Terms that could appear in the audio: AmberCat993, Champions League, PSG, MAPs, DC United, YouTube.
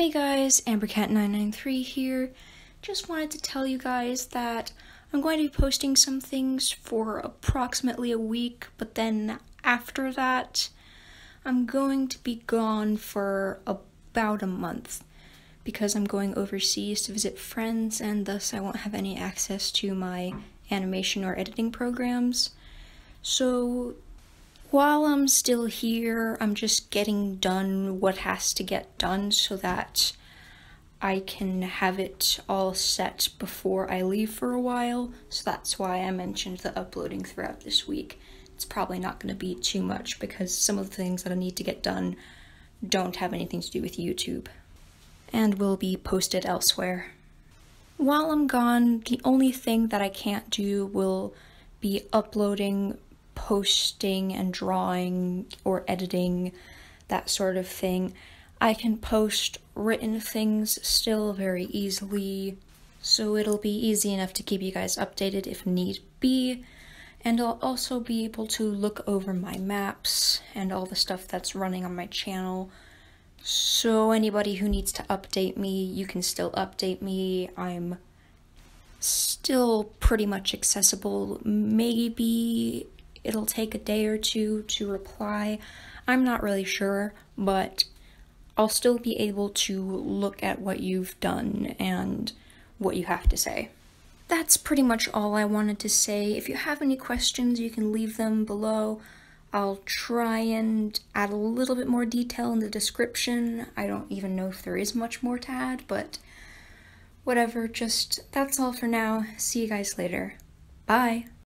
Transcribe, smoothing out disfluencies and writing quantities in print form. Hey guys, AmberCat993 here. Just wanted to tell you guys that I'm going to be posting some things for approximately a week, but then after that, I'm going to be gone for about a month because I'm going overseas to visit friends and thus I won't have any access to my animation or editing programs. So while I'm still here, I'm just getting done what has to get done so that I can have it all set before I leave for a while. So that's why I mentioned the uploading throughout this week. It's probably not going to be too much because some of the things that I need to get done don't have anything to do with YouTube and will be posted elsewhere. While I'm gone, the only thing that I can't do will be uploading, posting and drawing or editing, that sort of thing. I can post written things still very easily, so it'll be easy enough to keep you guys updated if need be, and I'll also be able to look over my maps and all the stuff that's running on my channel. So anybody who needs to update me, you can still update me. I'm still pretty much accessible. Maybe it'll take a day or two to reply. I'm not really sure, but I'll still be able to look at what you've done and what you have to say. That's pretty much all I wanted to say. If you have any questions, you can leave them below. I'll try and add a little bit more detail in the description. I don't even know if there is much more to add, but whatever, that's all for now. See you guys later. Bye!